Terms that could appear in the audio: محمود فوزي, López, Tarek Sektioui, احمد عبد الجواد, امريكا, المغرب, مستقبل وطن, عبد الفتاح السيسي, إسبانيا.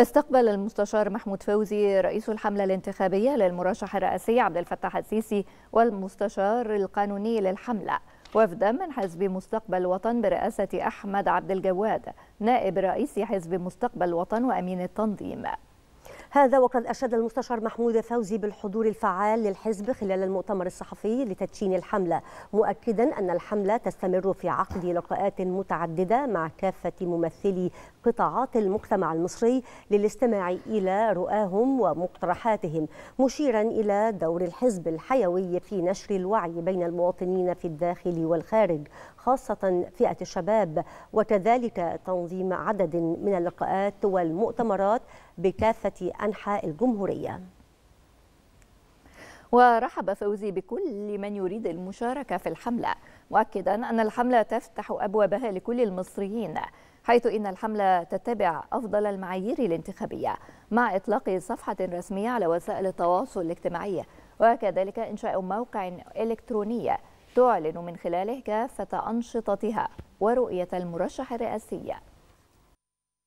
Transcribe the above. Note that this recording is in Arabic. استقبل المستشار محمود فوزي رئيس الحملة الانتخابية للمرشح الرئاسي عبد الفتاح السيسي والمستشار القانوني للحملة وفدا من حزب مستقبل وطن برئاسة احمد عبد الجواد نائب رئيس حزب مستقبل وطن وامين التنظيم. هذا وقد أشاد المستشار محمود فوزي بالحضور الفعال للحزب خلال المؤتمر الصحفي لتدشين الحملة، مؤكدا أن الحملة تستمر في عقد لقاءات متعددة مع كافة ممثلي قطاعات المجتمع المصري للاستماع إلى رؤاهم ومقترحاتهم، مشيرا إلى دور الحزب الحيوي في نشر الوعي بين المواطنين في الداخل والخارج خاصة فئة الشباب، وكذلك تنظيم عدد من اللقاءات والمؤتمرات بكافة أنحاء الجمهورية. ورحب فوزي بكل من يريد المشاركة في الحملة، مؤكدا أن الحملة تفتح أبوابها لكل المصريين، حيث إن الحملة تتبع أفضل المعايير الانتخابية مع إطلاق صفحة رسمية على وسائل التواصل الاجتماعي، وكذلك إنشاء موقع إلكتروني تعلن من خلاله كافة أنشطتها ورؤية المرشح الرئاسي.